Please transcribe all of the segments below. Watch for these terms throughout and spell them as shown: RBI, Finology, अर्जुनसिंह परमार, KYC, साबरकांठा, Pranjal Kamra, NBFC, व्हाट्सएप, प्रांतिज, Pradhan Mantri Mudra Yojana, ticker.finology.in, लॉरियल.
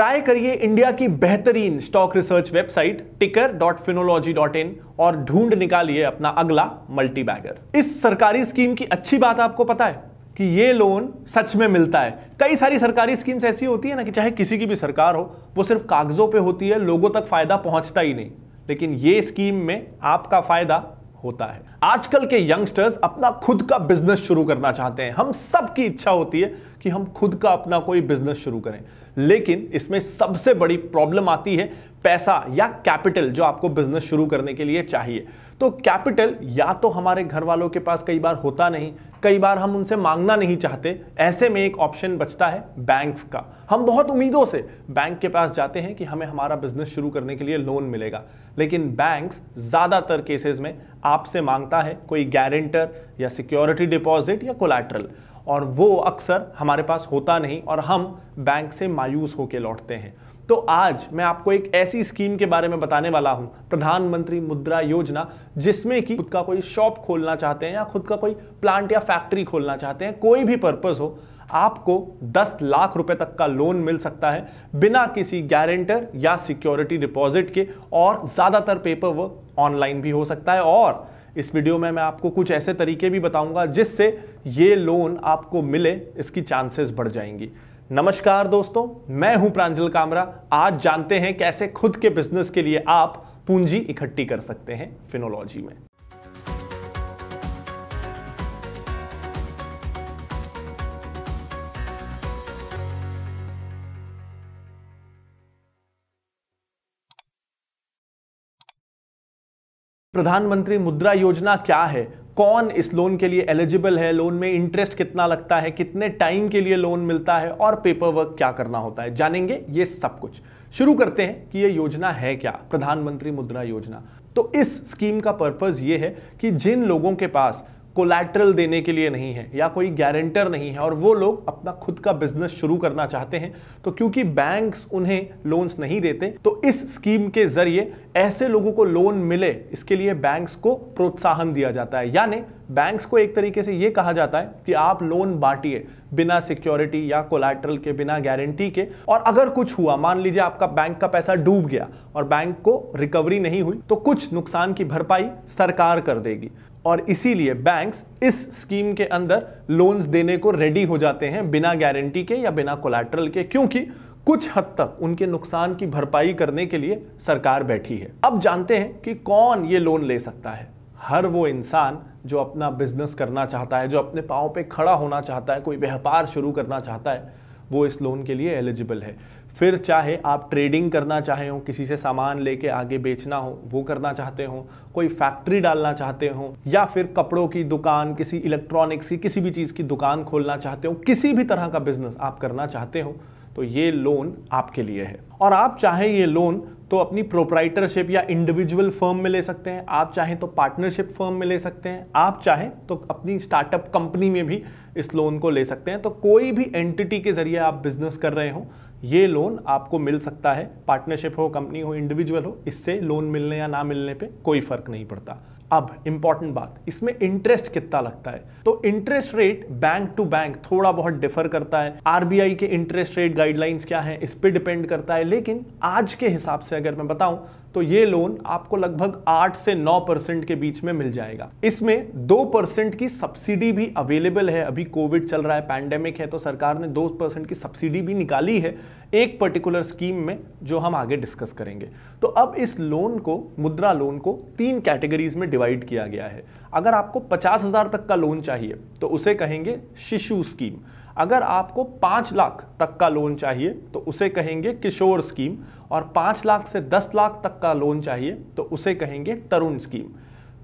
Try करिए India की बेहतरीन स्टॉक रिसर्च वेबसाइट ticker.finology.in और ढूंढ निकालिए अपना अगला मल्टी बैगर। इस सरकारी स्कीम की अच्छी बात आपको पता है कि ये लोन सच में मिलता है। कई सारी सरकारी स्कीम्स ऐसी होती है ना कि चाहे किसी की भी सरकार हो वो सिर्फ कागजों पे होती है, लोगों तक फायदा पहुंचता ही नहीं, लेकिन ये स्कीम में आपका फायदा होता है। आजकल के यंगस्टर्स अपना खुद का बिजनेस शुरू करना चाहते हैं। हम सब की इच्छा होती है कि हम खुद का अपना कोई बिजनेस शुरू करें, लेकिन इसमें सबसे बड़ी प्रॉब्लम आती है पैसा या कैपिटल जो आपको बिजनेस शुरू करने के लिए चाहिए। तो कैपिटल या तो हमारे घर वालों के पास कई बार होता नहीं, कई बार हम उनसे मांगना नहीं चाहते। ऐसे में एक ऑप्शन बचता है बैंक्स का। हम बहुत उम्मीदों से बैंक के पास जाते हैं कि हमें हमारा बिजनेस शुरू करने के लिए लोन मिलेगा, लेकिन बैंक्स ज़्यादातर केसेस में आपसे मांगता है कोई गारंटर या सिक्योरिटी डिपॉजिट या कोलैटरल, और वो अक्सर हमारे पास होता नहीं और हम बैंक से मायूस होकर लौटते हैं। तो आज मैं आपको एक ऐसी स्कीम के बारे में बताने वाला हूं, प्रधानमंत्री मुद्रा योजना, जिसमें कि खुद का कोई शॉप खोलना चाहते हैं या खुद का कोई प्लांट या फैक्ट्री खोलना चाहते हैं, कोई भी पर्पस हो, आपको 10 लाख रुपए तक का लोन मिल सकता है बिना किसी गारंटर या सिक्योरिटी डिपॉजिट के, और ज़्यादातर पेपर वर्क ऑनलाइन भी हो सकता है। और इस वीडियो में मैं आपको कुछ ऐसे तरीके भी बताऊंगा जिससे ये लोन आपको मिले, इसकी चांसेस बढ़ जाएंगी। नमस्कार दोस्तों, मैं हूं प्रांजल कामरा। आज जानते हैं कैसे खुद के बिजनेस के लिए आप पूंजी इकट्ठी कर सकते हैं फिनोलॉजी में। प्रधानमंत्री मुद्रा योजना क्या है, कौन इस लोन के लिए एलिजिबल है, लोन में इंटरेस्ट कितना लगता है, कितने टाइम के लिए लोन मिलता है और पेपर वर्क क्या करना होता है, जानेंगे ये सब कुछ। शुरू करते हैं कि ये योजना है क्या, प्रधानमंत्री मुद्रा योजना। तो इस स्कीम का पर्पस ये है कि जिन लोगों के पास कोलैटरल देने के लिए नहीं है या कोई गारंटर नहीं है और वो लोग अपना खुद का बिजनेस शुरू करना चाहते हैं, तो क्योंकि बैंक्स उन्हें लोन्स नहीं देते, तो इस स्कीम के जरिए ऐसे लोगों को लोन मिले, इसके लिए बैंक्स को प्रोत्साहन दिया जाता है। यानी बैंक्स को एक तरीके से ये कहा जाता है कि आप लोन बांटिए बिना सिक्योरिटी या कोलैटरल के, बिना गारंटी के, और अगर कुछ हुआ, मान लीजिए आपका बैंक का पैसा डूब गया और बैंक को रिकवरी नहीं हुई, तो कुछ नुकसान की भरपाई सरकार कर देगी। और इसीलिए बैंक्स इस स्कीम के अंदर लोन्स देने को रेडी हो जाते हैं बिना गारंटी के या बिना कोलैटरल के, क्योंकि कुछ हद तक उनके नुकसान की भरपाई करने के लिए सरकार बैठी है। अब जानते हैं कि कौन ये लोन ले सकता है। हर वो इंसान जो अपना बिजनेस करना चाहता है, जो अपने पाँव पे खड़ा होना चाहता है, कोई व्यापार शुरू करना चाहता है, वो इस लोन के लिए एलिजिबल है। फिर चाहे आप ट्रेडिंग करना चाहे हो, किसी से सामान लेके आगे बेचना हो वो करना चाहते हो, कोई फैक्ट्री डालना चाहते हो, या फिर कपड़ों की दुकान, किसी इलेक्ट्रॉनिक्स की, किसी भी चीज़ की दुकान खोलना चाहते हो, किसी भी तरह का बिजनेस आप करना चाहते हो, तो ये लोन आपके लिए है। और आप चाहे ये लोन तो अपनी प्रोप्राइटरशिप या इंडिविजुअल फर्म में ले सकते हैं, आप चाहें तो पार्टनरशिप फर्म में ले सकते हैं, आप चाहें तो अपनी स्टार्टअप कंपनी में भी इस लोन को ले सकते हैं। तो कोई भी एंटिटी के जरिए आप बिजनेस कर रहे हो, ये लोन आपको मिल सकता है। पार्टनरशिप हो, कंपनी हो, इंडिविजुअल हो, इससे लोन मिलने या ना मिलने पे कोई फर्क नहीं पड़ता। अब इम्पॉर्टेंट बात, इसमें इंटरेस्ट कितना लगता है। तो interest rate bank to bank थोड़ा बहुत डिफर करता है। आरबीआई के इंटरेस्ट रेट गाइडलाइंस क्या है इस पे डिपेंड करता है, लेकिन आज के हिसाब से अगर मैं बताऊं तो ये लोन आपको लगभग 8 से 9% के बीच में मिल जाएगा। इसमें 2% की सब्सिडी भी अवेलेबल है। अभी कोविड चल रहा है, पैंडेमिक है, तो सरकार ने 2% की सब्सिडी भी निकाली है एक पर्टिकुलर स्कीम में, जो हम आगे डिस्कस करेंगे। तो अब इस लोन को, मुद्रा लोन को, 3 कैटेगरीज में डिवाइड किया गया है। अगर आपको 50,000 तक का लोन चाहिए तो उसे कहेंगे शिशु स्कीम। अगर आपको 5 लाख तक का लोन चाहिए तो उसे कहेंगे किशोर स्कीम, और 5 लाख से 10 लाख तक का लोन चाहिए तो उसे कहेंगे तरुण स्कीम।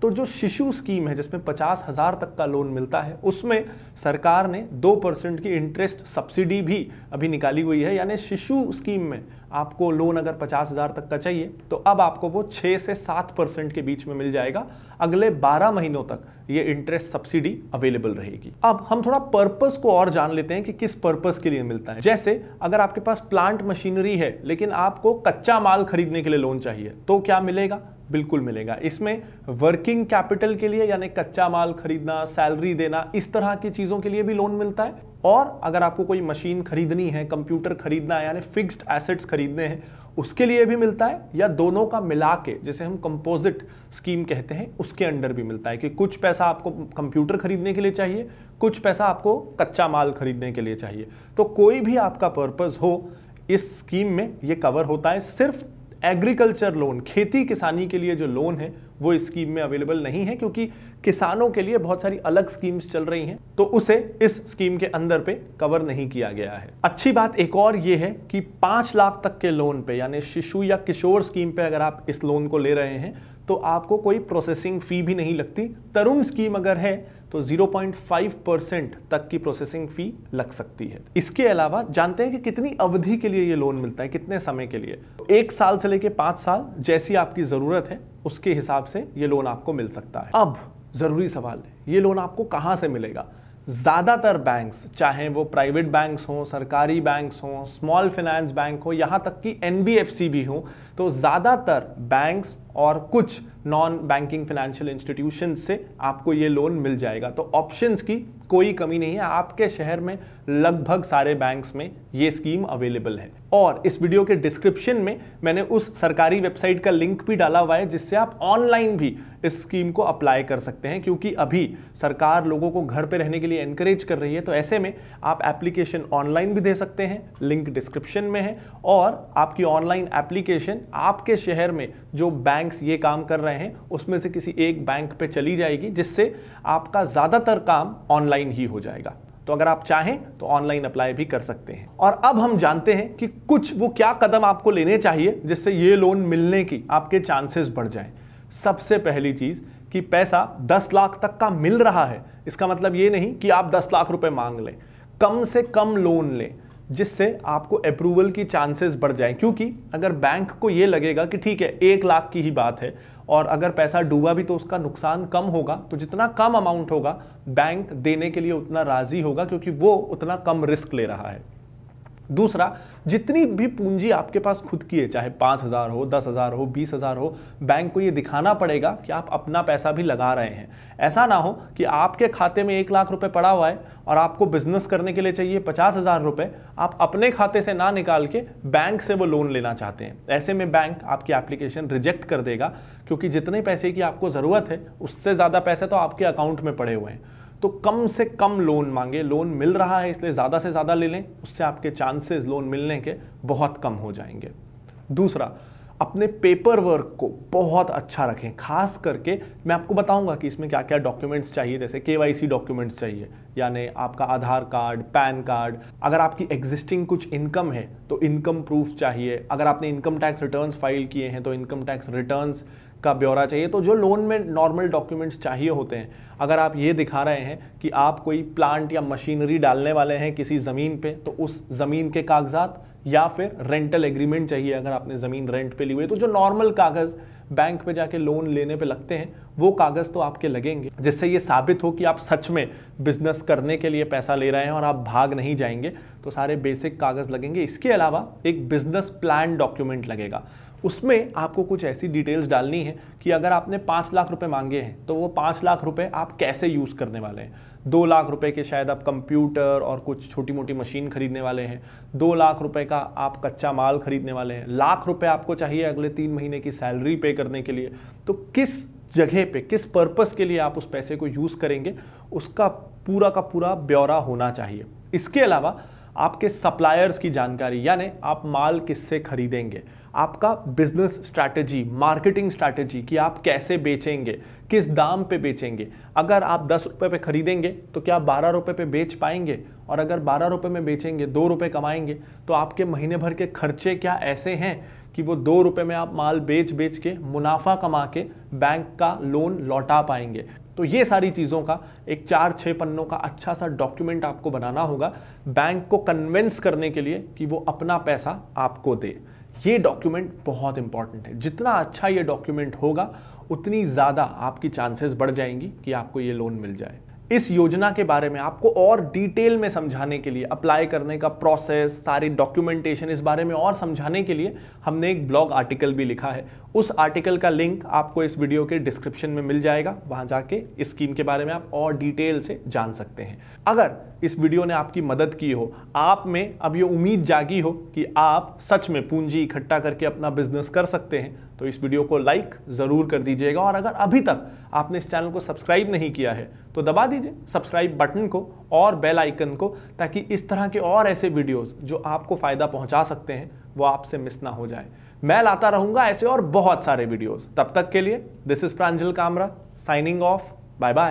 तो जो शिशु स्कीम है, जिसमें 50,000 तक का लोन मिलता है, उसमें सरकार ने 2% की इंटरेस्ट सब्सिडी भी अभी निकाली हुई है। यानी शिशु स्कीम में आपको लोन अगर 50,000 तक का चाहिए तो अब आपको वो 6 से 7% के बीच में मिल जाएगा। अगले 12 महीनों तक ये इंटरेस्ट सब्सिडी अवेलेबल रहेगी। अब हम थोड़ा पर्पस को और जान लेते हैं कि किस पर्पस के लिए मिलता है। जैसे अगर आपके पास प्लांट मशीनरी है लेकिन आपको कच्चा माल खरीदने के लिए लोन चाहिए, तो क्या मिलेगा? बिल्कुल मिलेगा। इसमें वर्किंग कैपिटल के लिए, यानी कच्चा माल खरीदना, सैलरी देना, इस तरह की चीज़ों के लिए भी लोन मिलता है। और अगर आपको कोई मशीन खरीदनी है, कंप्यूटर खरीदना है, यानी फिक्स्ड एसेट्स खरीदने हैं, उसके लिए भी मिलता है, या दोनों का मिला के जिसे हम कंपोजिट स्कीम कहते हैं उसके अंडर भी मिलता है कि कुछ पैसा आपको कंप्यूटर खरीदने के लिए चाहिए, कुछ पैसा आपको कच्चा माल खरीदने के लिए चाहिए। तो कोई भी आपका पर्पस हो, इस स्कीम में ये कवर होता है। सिर्फ एग्रीकल्चर लोन, खेती किसानी के लिए जो लोन है वो इस स्कीम में अवेलेबल नहीं है, क्योंकि किसानों के लिए बहुत सारी अलग स्कीम्स चल रही हैं, तो उसे इस स्कीम के अंदर पे कवर नहीं किया गया है। अच्छी बात एक और ये है कि 5 लाख तक के लोन पे, यानी शिशु या किशोर स्कीम पे अगर आप इस लोन को ले रहे हैं तो आपको कोई प्रोसेसिंग फ़ी भी नहीं लगती। तरुण स्कीम अगर है तो 0.5% तक की प्रोसेसिंग फ़ी लग सकती है। इसके अलावा जानते हैं कि कितनी अवधि के लिए ये लोन मिलता है, कितने समय के लिए, 1 साल से लेकर 5 साल, जैसी आपकी ज़रूरत है उसके हिसाब से ये लोन आपको मिल सकता है। अब ज़रूरी सवाल है, ये लोन आपको कहाँ से मिलेगा? ज़्यादातर बैंक्स, चाहे वो प्राइवेट बैंक्स हों, सरकारी बैंक्स हों, स्मॉल फाइनेंस बैंक हो, यहाँ तक कि NBFC भी हो, तो ज़्यादातर बैंक्स और कुछ नॉन बैंकिंग फाइनेंशियल इंस्टीट्यूशन से आपको ये लोन मिल जाएगा। तो ऑप्शंस की कोई कमी नहीं है, आपके शहर में लगभग सारे बैंक्स में ये स्कीम अवेलेबल है। और इस वीडियो के डिस्क्रिप्शन में मैंने उस सरकारी वेबसाइट का लिंक भी डाला हुआ है जिससे आप ऑनलाइन भी इस स्कीम को अप्लाई कर सकते हैं, क्योंकि अभी सरकार लोगों को घर पे रहने के लिए एनकरेज कर रही है। तो ऐसे में आप एप्लीकेशन ऑनलाइन भी दे सकते हैं, लिंक डिस्क्रिप्शन में है, और आपकी ऑनलाइन एप्लीकेशन आपके शहर में जो बैंक्स ये काम कर रहे हैं उसमें से किसी एक बैंक पे चली जाएगी, जिससे आपका ज़्यादातर काम ऑनलाइन ही हो जाएगा। तो अगर आप चाहें तो ऑनलाइन अप्लाई भी कर सकते हैं। और अब हम जानते हैं कि कुछ वो क्या कदम आपको लेने चाहिए जिससे ये लोन मिलने की आपके चांसेस बढ़ जाएं। सबसे पहली चीज़ कि पैसा 10 लाख तक का मिल रहा है, इसका मतलब ये नहीं कि आप 10 लाख रुपए मांग लें, कम से कम लोन लें जिससे आपको अप्रूवल की चांसेस बढ़ जाएं। क्योंकि अगर बैंक को ये लगेगा कि ठीक है 1 लाख की ही बात है और अगर पैसा डूबा भी तो उसका नुकसान कम होगा, तो जितना कम अमाउंट होगा बैंक देने के लिए उतना राजी होगा, क्योंकि वो उतना कम रिस्क ले रहा है। दूसरा, जितनी भी पूंजी आपके पास खुद की है, चाहे 5,000 हो, 10,000 हो, 20,000 हो, बैंक को ये दिखाना पड़ेगा कि आप अपना पैसा भी लगा रहे हैं। ऐसा ना हो कि आपके खाते में 1 लाख रुपए पड़ा हुआ है और आपको बिजनेस करने के लिए चाहिए 50,000 रुपये, आप अपने खाते से ना निकाल के बैंक से वो लोन लेना चाहते हैं। ऐसे में बैंक आपकी एप्लीकेशन रिजेक्ट कर देगा, क्योंकि जितने पैसे की आपको ज़रूरत है उससे ज़्यादा पैसे तो आपके अकाउंट में पड़े हुए हैं। तो कम से कम लोन मांगे, लोन मिल रहा है इसलिए ज़्यादा से ज़्यादा ले लें, उससे आपके चांसेस लोन मिलने के बहुत कम हो जाएंगे। दूसरा, अपने पेपर वर्क को बहुत अच्छा रखें, खास करके मैं आपको बताऊंगा कि इसमें क्या क्या डॉक्यूमेंट्स चाहिए, जैसे KYC डॉक्यूमेंट्स चाहिए, यानी आपका आधार कार्ड, पैन कार्ड, अगर आपकी एग्जिस्टिंग कुछ इनकम है तो इनकम प्रूफ चाहिए, अगर आपने इनकम टैक्स रिटर्न्स फाइल किए हैं तो इनकम टैक्स रिटर्न्स का ब्यौरा चाहिए। तो जो लोन में नॉर्मल डॉक्यूमेंट्स चाहिए होते हैं, अगर आप ये दिखा रहे हैं कि आप कोई प्लांट या मशीनरी डालने वाले हैं किसी ज़मीन पे, तो उस ज़मीन के कागजात, या फिर रेंटल एग्रीमेंट चाहिए अगर आपने ज़मीन रेंट पे ली हुई है। तो जो नॉर्मल कागज़ बैंक पे जाके लोन लेने पे लगते हैं वो कागज़ तो आपके लगेंगे, जिससे ये साबित हो कि आप सच में बिजनेस करने के लिए पैसा ले रहे हैं और आप भाग नहीं जाएंगे। तो सारे बेसिक कागज़ लगेंगे। इसके अलावा एक बिजनेस प्लान डॉक्यूमेंट लगेगा, उसमें आपको कुछ ऐसी डिटेल्स डालनी है कि अगर आपने 5 लाख रुपए मांगे हैं तो वो 5 लाख रुपए आप कैसे यूज़ करने वाले हैं। 2 लाख रुपए के शायद आप कंप्यूटर और कुछ छोटी मोटी मशीन खरीदने वाले हैं, 2 लाख रुपए का आप कच्चा माल खरीदने वाले हैं, लाख रुपए आपको चाहिए अगले 3 महीने की सैलरी पे करने के लिए। तो किस जगह पे, किस पर्पस के लिए आप उस पैसे को यूज़ करेंगे, उसका पूरा का पूरा ब्यौरा होना चाहिए। इसके अलावा आपके सप्लायर्स की जानकारी, यानी आप माल किससे खरीदेंगे, आपका बिजनेस स्ट्रैटेजी, मार्केटिंग स्ट्रैटेजी कि आप कैसे बेचेंगे, किस दाम पे बेचेंगे। अगर आप 10 रुपये पे खरीदेंगे तो क्या 12 रुपये पे बेच पाएंगे, और अगर 12 रुपये में बेचेंगे 2 रुपये कमाएंगे, तो आपके महीने भर के खर्चे क्या ऐसे हैं कि वो 2 रुपये में आप माल बेच के मुनाफा कमा के बैंक का लोन लौटा पाएंगे। तो ये सारी चीज़ों का एक 4-6 पन्नों का अच्छा सा डॉक्यूमेंट आपको बनाना होगा बैंक को कन्विंस करने के लिए कि वो अपना पैसा आपको दे। ये डॉक्यूमेंट बहुत इंपॉर्टेंट है, जितना अच्छा ये डॉक्यूमेंट होगा उतनी ज़्यादा आपकी चांसेस बढ़ जाएंगी कि आपको ये लोन मिल जाए। इस योजना के बारे में आपको और डिटेल में समझाने के लिए, अप्लाई करने का प्रोसेस, सारी डॉक्यूमेंटेशन, इस बारे में और समझाने के लिए हमने एक ब्लॉग आर्टिकल भी लिखा है। उस आर्टिकल का लिंक आपको इस वीडियो के डिस्क्रिप्शन में मिल जाएगा। वहां जाके इस स्कीम के बारे में आप और डिटेल से जान सकते हैं। अगर इस वीडियो ने आपकी मदद की हो, आप में अब ये उम्मीद जागी हो कि आप सच में पूंजी इकट्ठा करके अपना बिजनेस कर सकते हैं, तो इस वीडियो को लाइक ज़रूर कर दीजिएगा। और अगर अभी तक आपने इस चैनल को सब्सक्राइब नहीं किया है तो दबा दीजिए सब्सक्राइब बटन को और बेल आइकन को, ताकि इस तरह के और ऐसे वीडियोस जो आपको फ़ायदा पहुंचा सकते हैं वो आपसे मिस ना हो जाए। मैं लाता रहूँगा ऐसे और बहुत सारे वीडियोस। तब तक के लिए this is Pranjal Kamra signing off. Bye bye.